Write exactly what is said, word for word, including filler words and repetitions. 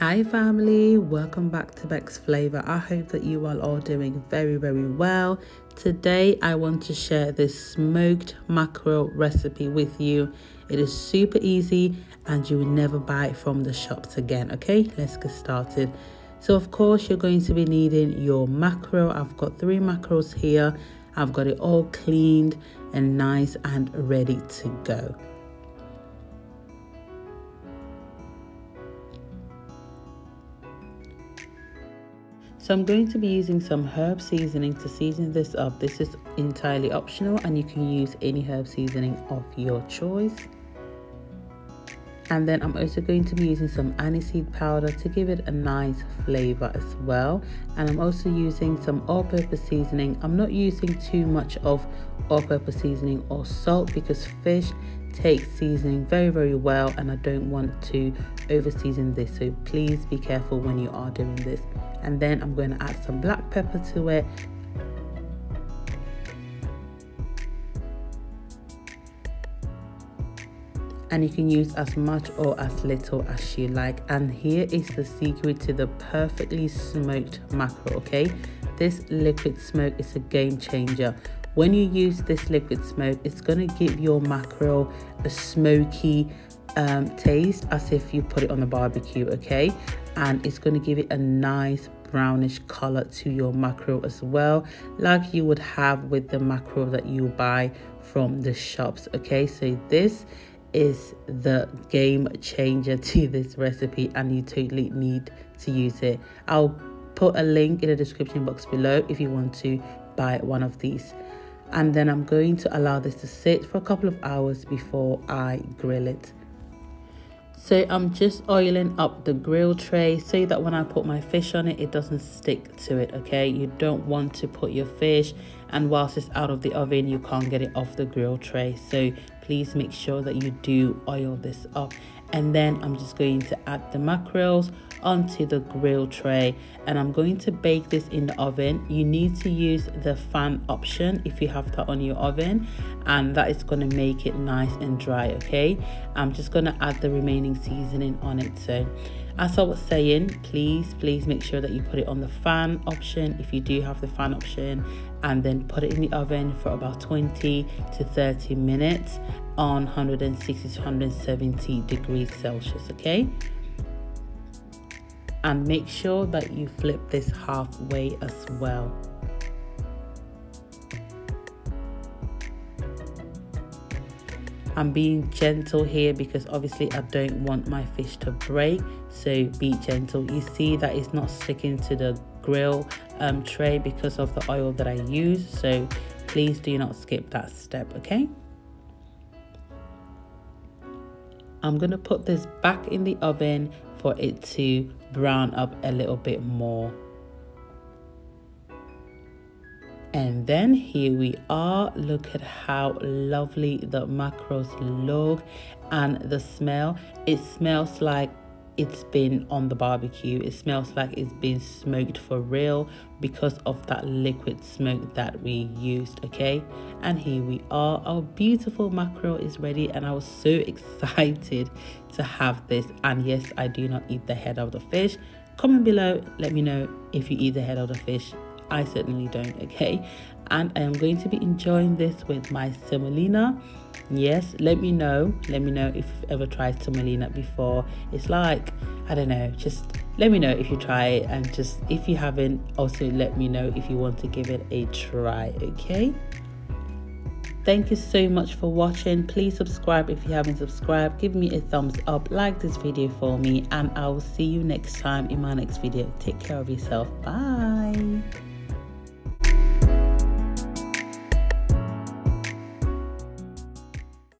Hi family, welcome back to Beck's Flavor. I hope that you are all doing very very well. Today I want to share this smoked mackerel recipe with you. It is super easy and you will never buy it from the shops again. Okay, let's get started. So of course you're going to be needing your mackerel. I've got three mackerels here. I've got it all cleaned and nice and ready to go. So I'm going to be using some herb seasoning to season this up. This is entirely optional and you can use any herb seasoning of your choice. And then I'm also going to be using some aniseed powder to give it a nice flavor as well. And I'm also using some all-purpose seasoning. I'm not using too much of all-purpose seasoning or salt because fish takes seasoning very very well and I don't want to over season this, so please be careful when you are doing this. And then I'm going to add some black pepper to it. And you can use as much or as little as you like. And here is the secret to the perfectly smoked mackerel, okay? This liquid smoke is a game changer. When you use this liquid smoke, it's gonna give your mackerel a smoky um, taste as if you put it on the barbecue, okay? And it's gonna give it a nice brownish color to your mackerel as well, like you would have with the mackerel that you buy from the shops, okay? So this is the game changer to this recipe and you totally need to use it. I'll put a link in the description box below if you want to buy one of these. And then I'm going to allow this to sit for a couple of hours before I grill it. So I'm just oiling up the grill tray so that when I put my fish on it, it doesn't stick to it, okay? You don't want to put your fish and whilst it's out of the oven, you can't get it off the grill tray. So please make sure that you do oil this up. And then I'm just going to add the mackerels onto the grill tray and I'm going to bake this in the oven. You need to use the fan option if you have that on your oven and that is going to make it nice and dry, okay? I'm just going to add the remaining seasoning on it. So as I was saying, please please make sure that you put it on the fan option if you do have the fan option, and then put it in the oven for about twenty to thirty minutes on one hundred sixty to one hundred seventy degrees Celsius, okay? And make sure that you flip this halfway as well. I'm being gentle here because obviously I don't want my fish to break, so be gentle. You see that it's not sticking to the grill um, tray because of the oil that I use, so please do not skip that step, okay? I'm gonna put this back in the oven for it to brown up a little bit more. And then here we are. Look at how lovely the mackerels look and the smell. It smells like it's been on the barbecue. It smells like it's been smoked for real because of that liquid smoke that we used, okay? And here we are, our beautiful mackerel is ready and I was so excited to have this. And yes, I do not eat the head of the fish. Comment below, let me know if you eat the head of the fish. I certainly don't, okay? And I am going to be enjoying this with my semolina. Yes, let me know. Let me know if you've ever tried semolina before. It's like, I don't know, just let me know if you try it. And just if you haven't, also let me know if you want to give it a try, okay? Thank you so much for watching. Please subscribe if you haven't subscribed. Give me a thumbs up, like this video for me, and I will see you next time in my next video. Take care of yourself. Bye.